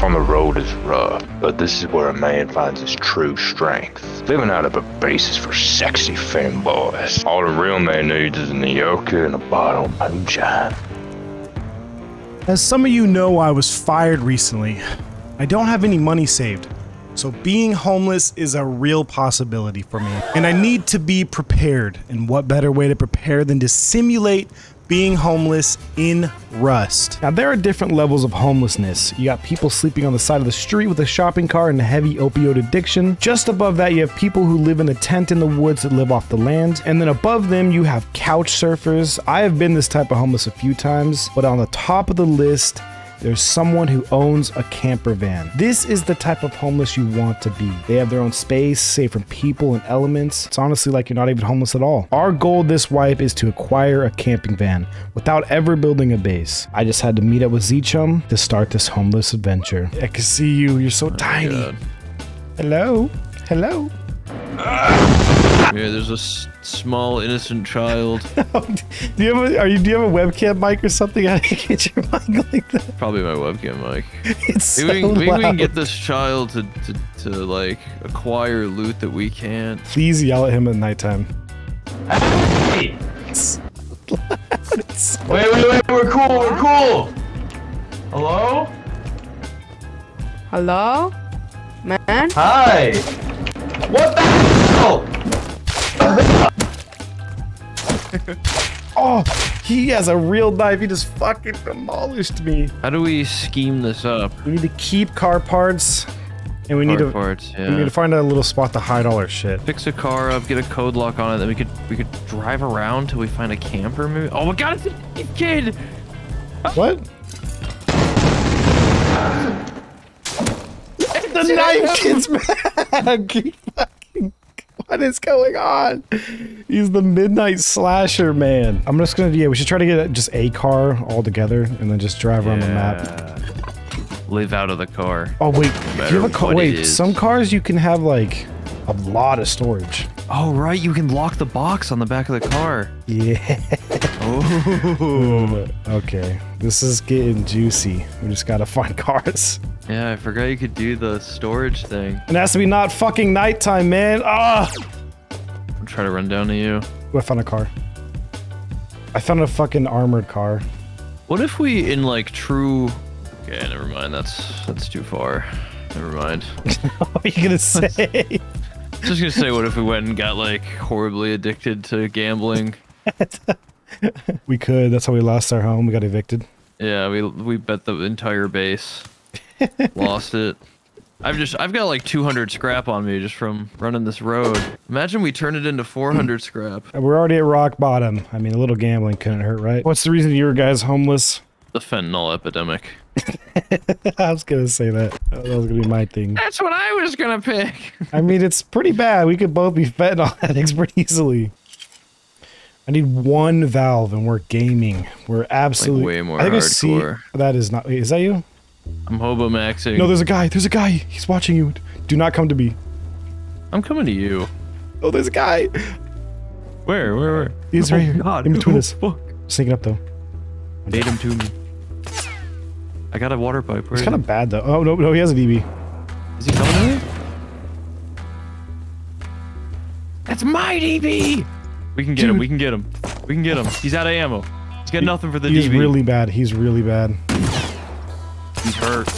Life on the road is rough, but this is where a man finds his true strength. Living out of a basis for sexy fanboys. All a real man needs is an Aoki and a bottle of moonshine. As some of you know, I was fired recently. I don't have any money saved, so being homeless is a real possibility for me. And I need to be prepared, and what better way to prepare than to simulate being homeless in Rust. Now there are different levels of homelessness. You got people sleeping on the side of the street with a shopping cart and a heavy opioid addiction. Just above that you have people who live in a tent in the woods that live off the land. And then above them you have couch surfers. I have been this type of homeless a few times, but on the top of the list there's someone who owns a camper van. This is the type of homeless you want to be. They have their own space, safe from people and elements. It's honestly like you're not even homeless at all. Our goal this wipe is to acquire a camping van without ever building a base. I just had to meet up with ZChum to start this homeless adventure. I can see you, you're so tiny. God. Hello? Hello? Yeah, there's a small innocent child. Do you have a webcam mic or something? How do you get your mic like that? Probably my webcam mic. It's maybe we can get this child to like acquire loot that we can't. Please yell at him at nighttime. Hey. It's so loud. It's so wait! We're cool. We're cool. Hello? Hello? Man? Hi. What the hell? Oh, he has a real knife. He just fucking demolished me. How do we scheme this up? We need to keep car parts, and we need to find a little spot to hide all our shit. Fix a car up, get a code lock on it, then we could drive around till we find a camper. Maybe. Oh my God, it's a kid. What? The knife kid's back. What is going on? He's the midnight slasher man. I'm just gonna, yeah, we should try to get just a car all together and then just drive around the map. Live out of the car. Oh wait, you have a car. Wait, some cars you can have like a lot of storage. Oh right, you can lock the box on the back of the car. Yeah. Oh. Okay, this is getting juicy. We just gotta find cars. Yeah, I forgot you could do the storage thing. It has to be not fucking nighttime, man. Ah! I'm trying to run down to you. Ooh, I found a car. I found a fucking armored car. What if we, in like true? Okay, never mind. That's too far. Never mind. What are you gonna say? I'm just gonna say, what if we went and got like horribly addicted to gambling? We could. That's how we lost our home. We got evicted. Yeah, we bet the entire base. Lost it. I've got like 200 scrap on me just from running this road. Imagine we turned it into 400 scrap. We're already at rock bottom. I mean, a little gambling couldn't hurt, right? What's the reason you were guys homeless? The fentanyl epidemic. I was gonna say that. That was gonna be my thing. That's what I was gonna pick. I mean, it's pretty bad. We could both be fentanyl addicts pretty easily. I need one valve and we're gaming. We're absolutely like way more hardcore. That is not. Wait, is that you? I'm hobo maxing. No, there's a guy. There's a guy. He's watching you. Do not come to me. I'm coming to you. Oh, there's a guy. Where? He's right here. God, in between us. Sneaking up though. Bait him to me. I got a water pipe. It's kind of bad though. Oh no, he has a DB. Is he coming to me? That's my DB. We can get him. We can get him. We can get him. He's out of ammo. He's got nothing for the DB. He's really bad. He's really bad. He's hurt.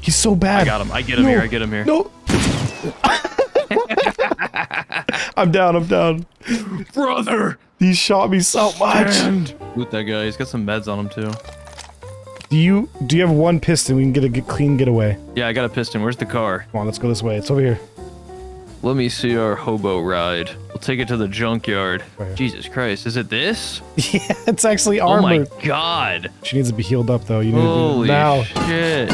He's so bad. I got him. I get him here. I get him here. No. I'm down. Brother. He shot me so much. Loot that guy. He's got some meds on him too. Do you have one piston? We can get a clean getaway. Yeah, I got a piston. Where's the car? Come on, let's go this way. It's over here. Let me see our hobo ride. We'll take it to the junkyard. Right. Jesus Christ, is it this? Yeah, it's actually armored. Oh my God. She needs to be healed up though. You need to do it now. Shit.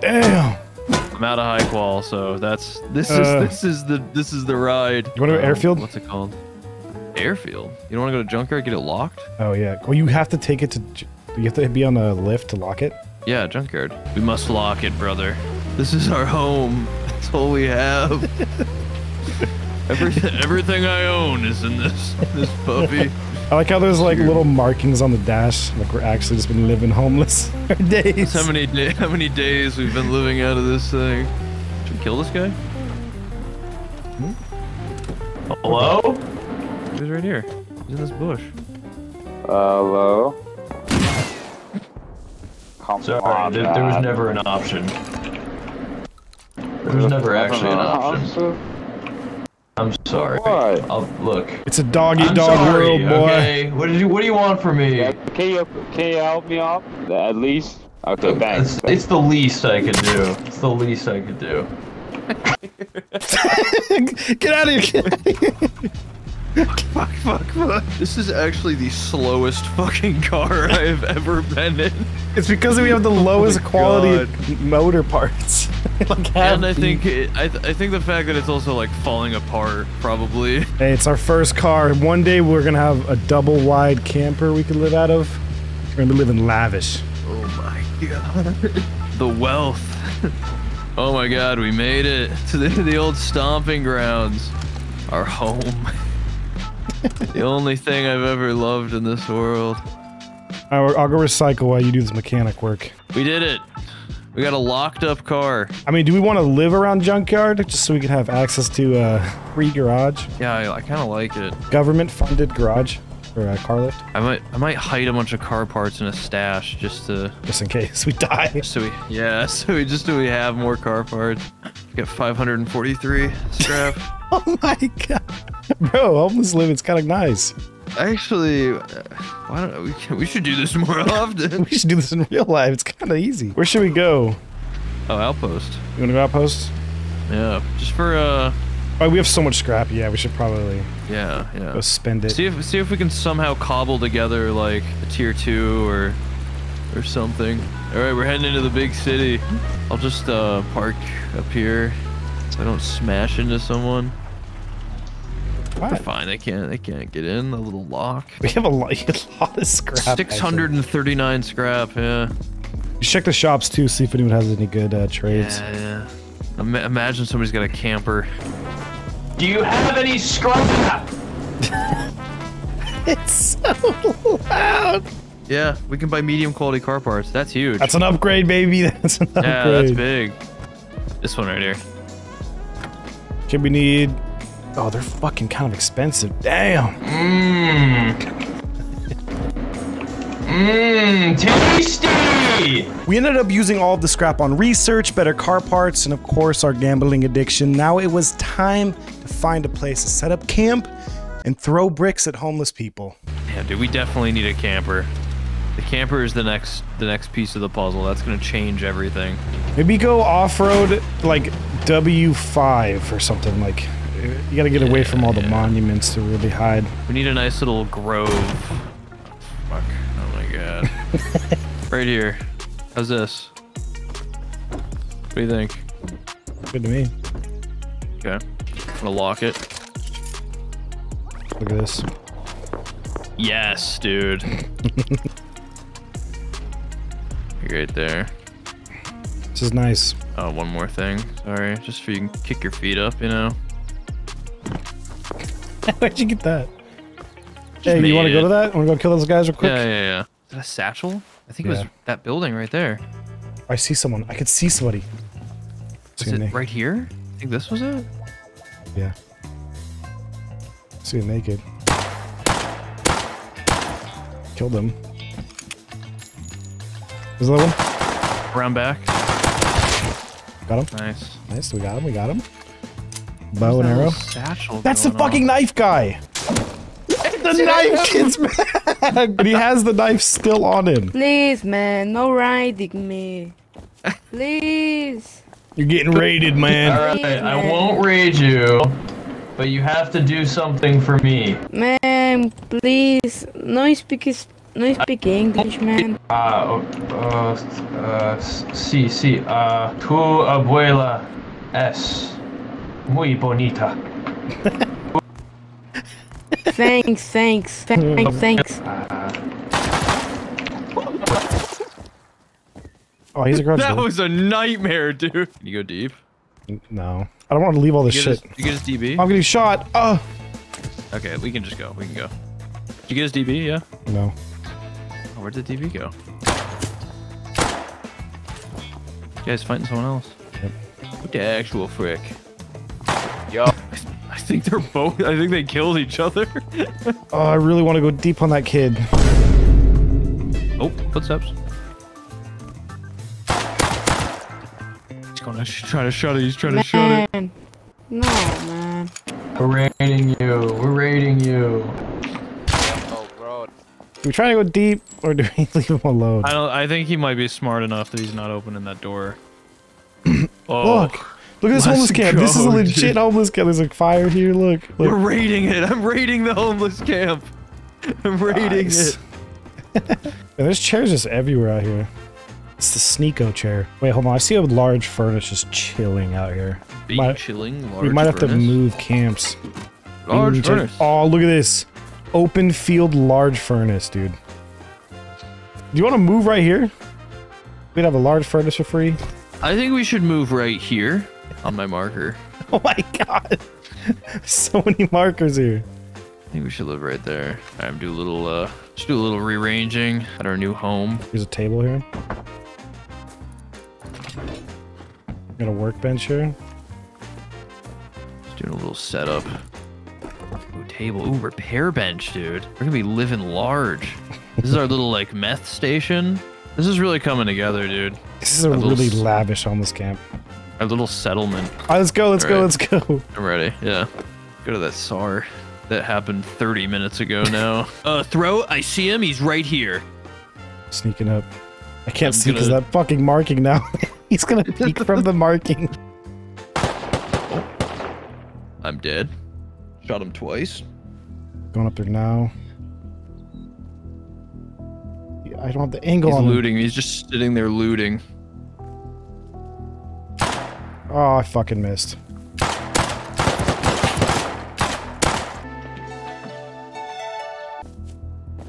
Damn. I'm out of high qual, so this is the ride. You want to go to airfield? What's it called? Airfield. You don't want to go to junkyard? Get it locked? Oh yeah. Well, you have to take it to. You have to be on a lift to lock it. Yeah, junkyard. We must lock it, brother. This is our home. That's all we have. Everything I own is in this puppy. I like how there's like little markings on the dash, like we're actually just been living homeless for days. That's how many days we've been living out of this thing. Should we kill this guy? Hmm? Hello? He's right here. He's in this bush. Hello? Sorry, there was never an option. There was never actually an option. I'm sorry. What? Look. It's a dog-eat-dog world, boy. Okay. What do you want from me? Can you help me out? At least. Okay, thanks. It's the least I could do. It's the least I could do. Get out of here! Fuck. This is actually the slowest fucking car I have ever been in. It's because we have the lowest quality motor parts. Like, and I think the fact that it's also like falling apart, probably. Hey, it's our first car. One day we're gonna have a double-wide camper we can live out of. We're gonna be living lavish. Oh my god, the wealth! Oh my god, we made it to the old stomping grounds, our home. The only thing I've ever loved in this world. I'll go recycle while you do this mechanic work. We did it. We got a locked up car. I mean, do we want to live around junkyard just so we can have access to a free garage? Yeah, I kind of like it. Government funded garage or a car lift. I might hide a bunch of car parts in a stash just in case we die. So we have more car parts. We got 543 scrap. Oh my god, bro, homeless living's kind of nice. Actually, why don't we should do this more often. We should do this in real life. It's kind of easy. Where should we go? Oh, Outpost. You want to go Outpost? Yeah, just for Oh, we have so much scrap. Yeah, we should probably. Yeah. Go spend it. See if we can somehow cobble together like a tier 2 or something. All right, we're heading into the big city. I'll just park up here so I don't smash into someone. They're fine. They can't get in. The little lock. We have a lot of scrap. 639 scrap. Yeah. You check the shops too. See if anyone has any good trades. Yeah. Imagine somebody's got a camper. Do you have any scrap? It's so loud. Yeah, we can buy medium quality car parts. That's huge. That's an upgrade, baby. That's an upgrade. Yeah, that's big. This one right here. Okay, we need. Oh, they're fucking kind of expensive. Damn. Tasty! We ended up using all of the scrap on research, better car parts, and of course our gambling addiction. Now it was time to find a place to set up camp and throw bricks at homeless people. Yeah, dude, we definitely need a camper. The camper is the next piece of the puzzle. That's gonna change everything. Maybe go off-road like W5 or something like. You gotta get away from all the monuments to really hide. We need a nice little grove. Fuck. Oh my god. Right here. How's this? What do you think? Good to me. Okay. I'm gonna lock it. Look at this. Yes, dude. Right there. This is nice. Oh, one more thing. Sorry. Just so you can kick your feet up, you know? Where'd you get that? Just hey, you want to go to that? Want to go kill those guys real quick? Yeah. Is that a satchel? I think it was that building right there. I see someone. I could see somebody. Is it right here? I think this was it? Yeah. See him naked. Killed him. There's another one. Round back. Got him. Nice. We got him. Bow and arrow. That's the fucking knife guy. The knife kid's back, but he has the knife still on him. Please, man, no riding me. Please. You're getting raided, man. All right, I won't raid you, but you have to do something for me. Man, please, no speak English, man. Tu abuela es. Muy bonita. Thanks. Oh, he's a grudge. That was a nightmare, dude. Can you go deep? No. I don't want to leave all this shit. You get his DB? I'm getting shot! Okay, we can just go. We can go. Did you get his DB? Yeah? No. Oh, where did the DB go? You guys fighting someone else? Yep. What the actual frick? Yo. I think they're both. I think they killed each other. Oh, I really want to go deep on that kid. Oh, footsteps. He's trying to shut it. No, man. We're raiding you. We're raiding you. Oh, bro. Do we try to go deep or do we leave him alone? I think he might be smart enough that he's not opening that door. Oh. Look at this homeless camp. This is a legit homeless camp. There's like fire here. Look. We're raiding it. I'm raiding the homeless camp. I'm raiding it. Man, there's chairs just everywhere out here. It's the Sneeko chair. Wait, hold on. I see a large furnace just chilling out here. We might have to move camps. Large furnace. Oh, look at this. Open field, large furnace, dude. Do you want to move right here? We'd have a large furnace for free. I think we should move right here. On my marker. Oh my god! So many markers here. I think we should live right there. Alright, I'm do a little rearranging at our new home. There's a table here. Got a workbench here. Just doing a little setup. Ooh, table. Ooh, repair bench, dude. We're gonna be living large. This is our little like meth station. This is really coming together, dude. This is a really lavish homeless camp. Our little settlement. Alright, let's go. I'm ready, yeah. Go to that SAR. That happened 30 minutes ago now. Throw, I see him, he's right here. Sneaking up. I can't see because that fucking marking now. He's gonna peek from the marking. I'm dead. Shot him twice. Going up there now. I don't have the angle on him. He's looting, he's just sitting there looting. Oh, I fucking missed.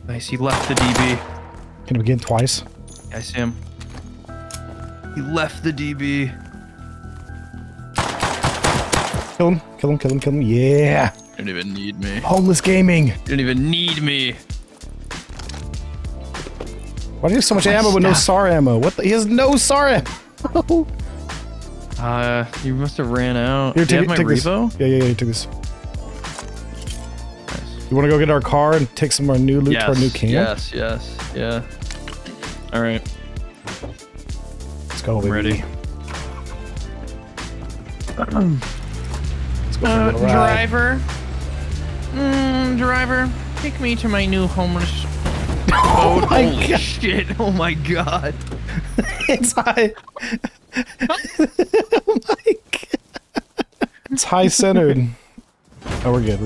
Nice, he left the DB. Can we get him twice? Yeah, I see him. He left the DB. Kill him, kill him, kill him, kill him. Yeah. You don't even need me. Homeless gaming. You don't even need me. Why do you have so much ammo with no SAR ammo? What the? He has no SAR ammo. You must have ran out. Here, take my repo? Yeah, take this. Nice. You want to go get our car and take some of our new loot to our new camp? Yes. All right. Let's go, baby. Ready. Let's go for a ride. Driver. Driver, take me to my new homeless... Oh my holy god. Shit. Oh my god. It's high. Oh my god. It's high centered. Oh, we're good.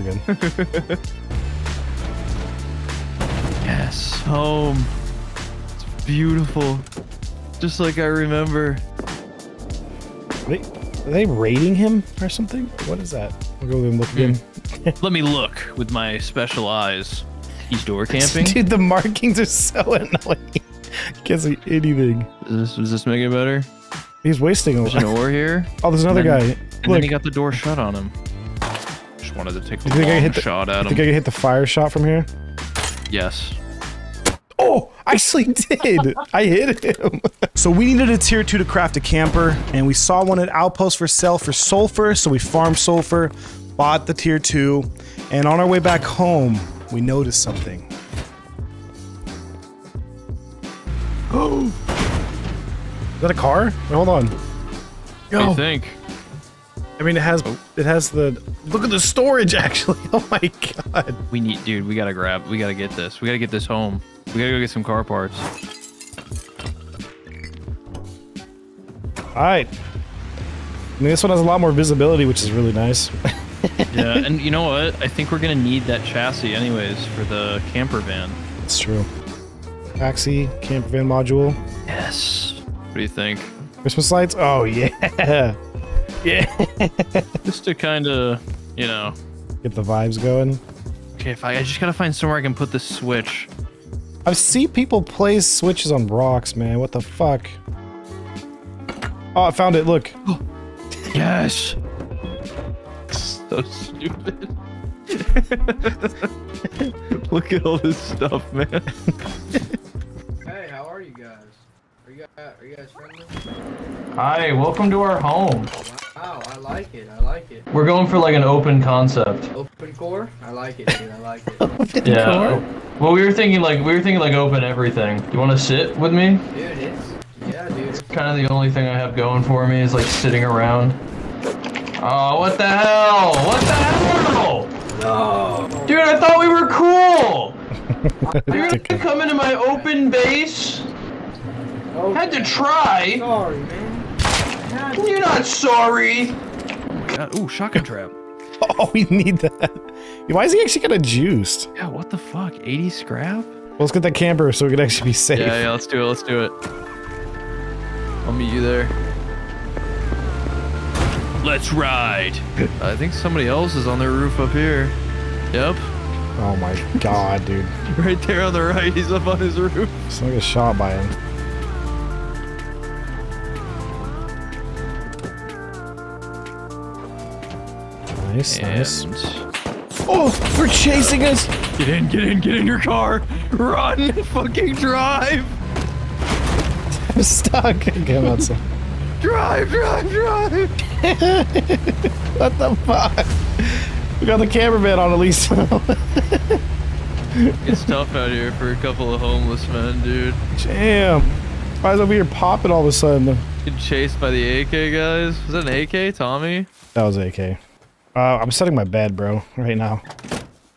Yes, home. It's beautiful. Just like I remember. Are they raiding him or something? What is that? We'll go and look again. Let me look with my special eyes. He's door camping? Dude, the markings are so annoying. Can't see anything. Does this make it better? He's wasting a lot. There's an ore here. Oh, there's another guy. And then he got the door shut on him. Just wanted to take a shot at him. Think I can hit the fire shot from here? Yes. Oh, I actually did. I hit him. So we needed a tier 2 to craft a camper, and we saw one at Outpost for sale for sulfur, so we farmed sulfur, bought the tier 2, and on our way back home, we noticed something. Oh! Is that a car? Wait, hold on. Yo. What do you think? I mean, it has the... Look at the storage, actually. Oh my god. We need... Dude, we gotta get this. We gotta get this home. We gotta go get some car parts. Alright. I mean, this one has a lot more visibility, which is really nice. Yeah, and you know what? I think we're gonna need that chassis anyways for the camper van. That's true. Taxi, camper van module. Yes. What do you think? Christmas lights? Oh, yeah. Yeah. Just to kind of, you know. Get the vibes going. Okay, I just gotta find somewhere I can put this switch. I've seen people place switches on rocks, man. What the fuck? Oh, I found it. Look. Yes! So stupid. Look at all this stuff, man. Hey, how are you guys? Are you guys friendly? Hi, welcome to our home. Wow, I like it. I like it. We're going for like an open concept. Open core? I like it, dude. I like it. Open yeah. Core? Well, we were thinking like open everything. Do you want to sit with me? Dude, yeah, dude. It's kind of the only thing I have going for me is like sitting around. Oh, what the hell? What the hell? No. Dude, I thought we were cool. You're gonna come into my open base? Okay. Had to try. Sorry, man. You're not sorry. Ooh, shotgun trap. Oh, we need that. Why is he actually kind of juiced? Yeah, what the fuck? 80 scrap? Well, let's get that camper so we can actually be safe. Yeah, let's do it. Let's do it. I'll meet you there. Let's ride. I think somebody else is on their roof up here. Yep. Oh my god, dude. Right there on the right, he's up on his roof. Someone got shot by him. Nice, nice. Oh, they're chasing us. Get in your car. Run, fucking drive. I'm stuck. Come on, son. Drive! What the fuck? We got the cameraman on at least. It's tough out here for a couple of homeless men, dude. Damn. Why is over here popping all of a sudden? Getting chased by the AK guys. Was that an AK, Tommy? That was AK. I'm setting my bed, bro, right now.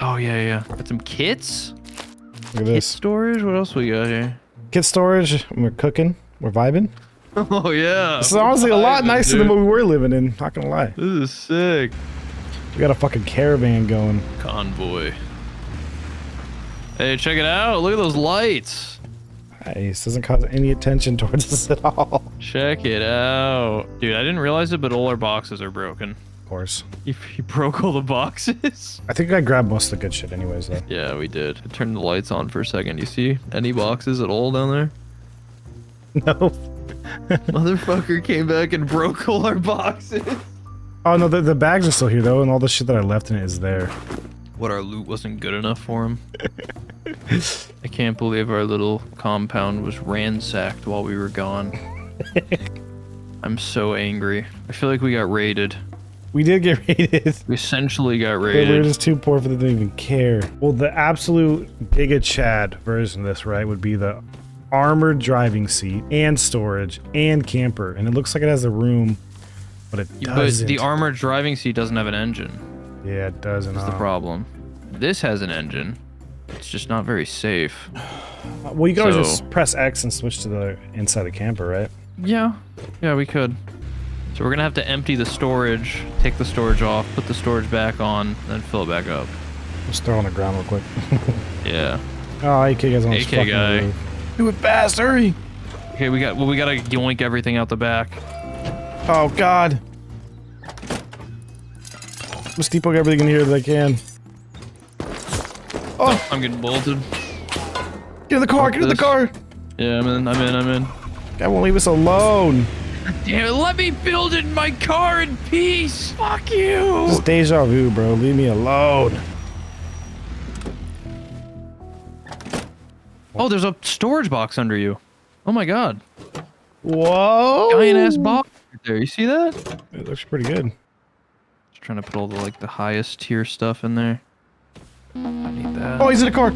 Oh, yeah. Got some kits? Look at this. Kit storage? What else we got here? Kit storage. We're cooking. We're vibing. Oh, yeah. This is honestly a lot nicer than what we were living in, not gonna lie. This is sick. We got a fucking caravan going. Convoy. Hey, check it out. Look at those lights. Nice. Doesn't cause any attention towards us at all. Check it out. Dude, I didn't realize it, but all our boxes are broken. Of course. You broke all the boxes? I think I grabbed most of the good shit anyways, though. Yeah, we did. I turned the lights on for a second. You see any boxes at all down there? No. Motherfucker came back and broke all our boxes. Oh no, the bags are still here though, and all the shit that I left in it is there. What, our loot wasn't good enough for him? I can't believe our little compound was ransacked while we were gone. I'm so angry. I feel like we got raided. We did get raided. We essentially got raided. They were just too poor for them to even care. Well, the absolute Giga Chad version of this, right, would be the armored driving seat and storage and camper, and it looks like it has a room, but it doesn't. But the armored driving seat doesn't have an engine. Yeah, it doesn't. That's the problem. This has an engine. It's just not very safe. Well, you can always just press X and switch to the inside of the camper, right? Yeah, we could. So we're gonna have to empty the storage, take the storage off, put the storage back on, then fill it back up. Just throw it on the ground real quick. Yeah. Oh, AK guys on his fucking move. Do it fast, hurry! Okay, we gotta yoink everything out the back. Oh god. I'm steeple everything in here that I can. Oh, I'm getting bolted. Get in the car, get in the car! Yeah, I'm in. God won't leave us alone. Damn it, let me build in my car in peace! Fuck you! This is deja vu, bro, leave me alone. Oh, there's a storage box under you. Oh my god. Whoa! Giant ass box right there. You see that? It looks pretty good. Just trying to put all the like the highest tier stuff in there. I need that. Oh, he's in a car.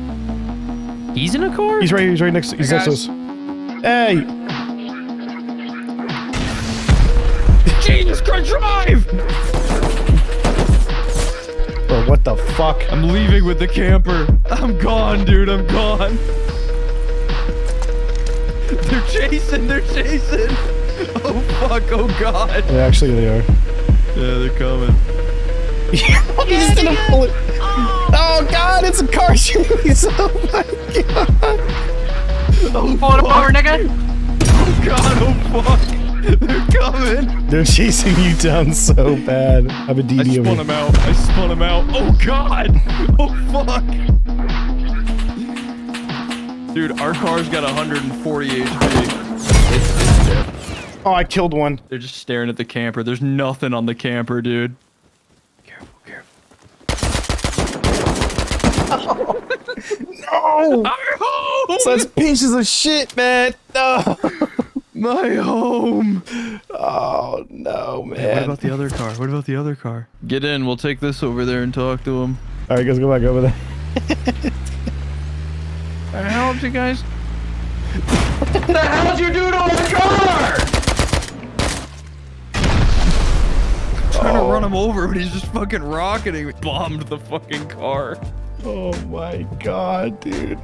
He's in a car? He's right next to us. Hey! Jesus Christ, drive! Bro, what the fuck? I'm leaving with the camper. I'm gone, dude. I'm gone. They're chasing! Oh fuck, oh god! Yeah, actually they are. Yeah, they're coming. He's gonna pull it! Oh god, it's a car chase! Oh my god! Oh fuck! Oh god, oh fuck! They're coming! They're chasing you down so bad. I'm a DD. I spun him out. Oh god! Oh fuck! Dude, our car's got 140 HP. Oh, I killed one. They're just staring at the camper. There's nothing on the camper, dude. Careful, careful. No! Our home! Such pieces of shit, man! No! My home! Oh, no, man. Hey, what about the other car? What about the other car? Get in. We'll take this over there and talk to him. All right, guys, go back over there. I helped you guys. What the hell did you do to our car? I'm trying to run him over, but he's just fucking rocketing. He bombed the fucking car. Oh my god, dude.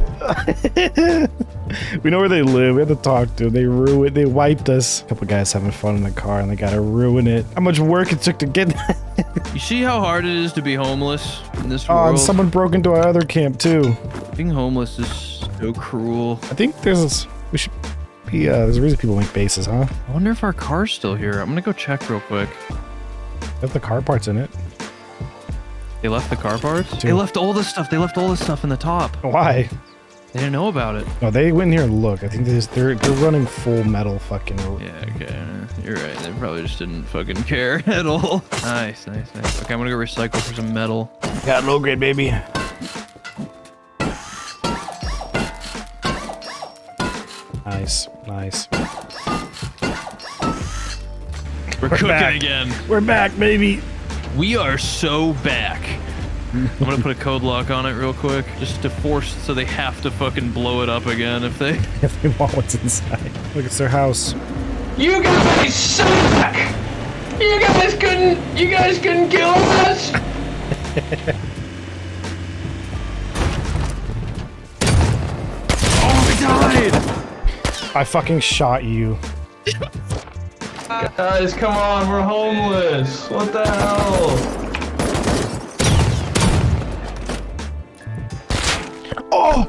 We know where they live. We have to talk to them. They wiped us. A couple guys having fun in the car and they gotta ruin it. How much work it took to get that. You see how hard it is to be homeless in this world? Oh, and someone broke into our other camp too. Being homeless is so cruel. I think we should be, there's a reason people make bases, huh? I wonder if our car's still here. I'm gonna go check real quick. If the car parts in it. They left the car parts? Dude. They left all this stuff. They left all this stuff in the top. Why? They didn't know about it. No, they went in here and looked. I think they're running full metal fucking... Yeah, okay. You're right. They probably just didn't fucking care at all. Nice, nice, nice. Okay, I'm gonna go recycle for some metal. Got low grade, baby. Nice, nice. We're cooking again. We're back, baby. We are so back. I'm gonna put a code lock on it real quick, just to force so they have to fucking blow it up again if they want what's inside. Look, it's their house. You guys suck. You guys couldn't kill us. Oh, we died. I fucking shot you. Guys, come on, we're homeless. What the hell? Oh!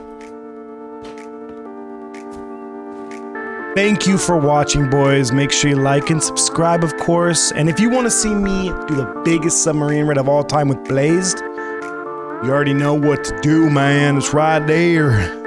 Thank you for watching, boys. Make sure you like and subscribe, of course. And if you want to see me do the biggest submarine raid of all time with Blazed, you already know what to do, man. It's right there.